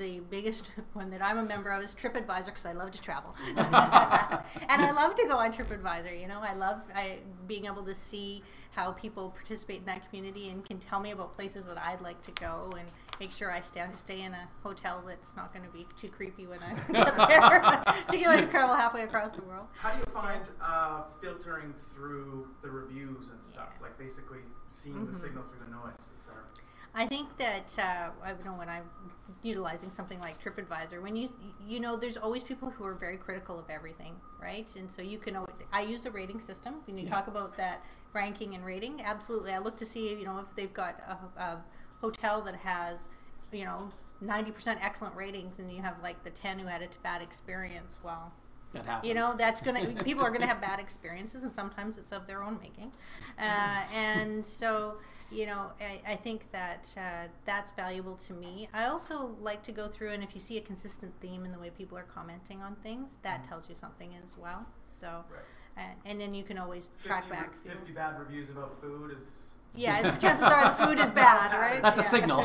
the biggest one that I remember of is TripAdvisor, because I love to travel. And I love to go on TripAdvisor, you know. I love being able to see how people participate in that community and can tell me about places that I'd like to go and make sure I stay in a hotel that's not going to be too creepy when I get there, particularly if I travel halfway across the world. How do you find filtering through the reviews and stuff, like basically seeing the signal through the noise, etc.? I think that I know when I'm utilizing something like TripAdvisor, when you know, there's always people who are very critical of everything, right? And so you can. I use the rating system when you talk about that ranking and rating. Absolutely, I look to see if they've got a hotel that has 90% excellent ratings, and you have like the 10 who had a bad experience. Well, that happens. You know, that's gonna people are gonna have bad experiences, and sometimes it's of their own making, and so. You know, I think that that's valuable to me. I also like to go through, and if you see a consistent theme in the way people are commenting on things, that tells you something as well. So, and then you can always track back. 50 bad reviews about food is... Yeah, chances are the food is bad, right? That's a signal.